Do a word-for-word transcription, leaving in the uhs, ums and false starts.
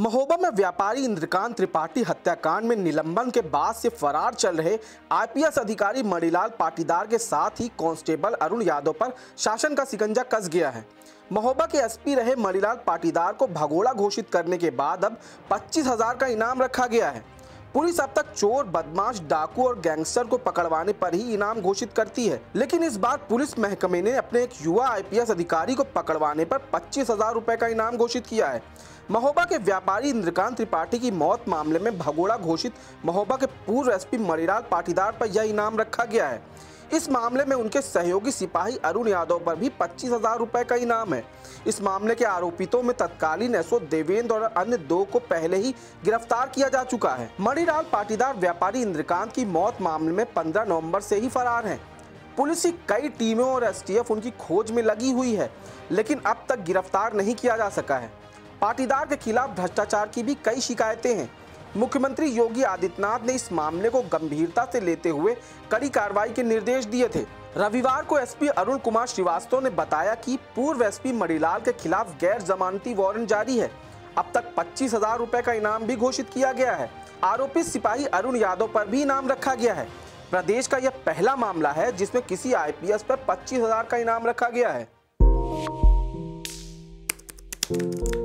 महोबा में व्यापारी इंद्रकांत त्रिपाठी हत्याकांड में निलंबन के बाद से फरार चल रहे आईपीएस अधिकारी मणिलाल पाटीदार के साथ ही कांस्टेबल अरुण यादव पर शासन का शिकंजा कस गया है। महोबा के एसपी रहे मणिलाल पाटीदार को भगोड़ा घोषित करने के बाद अब पच्चीस हजार का इनाम रखा गया है। पुलिस अब तक चोर, बदमाश, डाकू और गैंगस्टर को पकड़वाने पर ही इनाम घोषित करती है, लेकिन इस बार पुलिस महकमे ने अपने एक युवा आईपीएस अधिकारी को पकड़वाने पर पच्चीस हजार रुपए का इनाम घोषित किया है। महोबा के व्यापारी इंद्रकांत त्रिपाठी की मौत मामले में भगोड़ा घोषित महोबा के पूर्व एसपी मणिलाल पाटीदार पर यह इनाम रखा गया है। इस मामले में उनके सहयोगी सिपाही अरुण यादव पर भी पच्चीस हजार रुपए का इनाम है। इस मामले के आरोपितों में तत्कालीन एसओ देवेंद्र और अन्य दो को पहले ही गिरफ्तार किया जा चुका है। मणिलाल पाटीदार व्यापारी इंद्रकांत की मौत मामले में पंद्रह नवंबर से ही फरार हैं। पुलिस की कई टीमों और एसटीएफ उनकी खोज में लगी हुई है, लेकिन अब तक गिरफ्तार नहीं किया जा सका है। पाटीदार के खिलाफ भ्रष्टाचार की भी कई शिकायतें हैं। मुख्यमंत्री योगी आदित्यनाथ ने इस मामले को गंभीरता से लेते हुए कड़ी कार्रवाई के निर्देश दिए थे। रविवार को एसपी अरुण कुमार श्रीवास्तव ने बताया कि पूर्व एसपी मणिलाल के खिलाफ गैर जमानती वारंट जारी है। अब तक पच्चीस हजार रुपए का इनाम भी घोषित किया गया है। आरोपी सिपाही अरुण यादव पर भी इनाम रखा गया है। प्रदेश का यह पहला मामला है जिसमें किसी आईपीएस पर पच्चीस हजार का इनाम रखा गया है।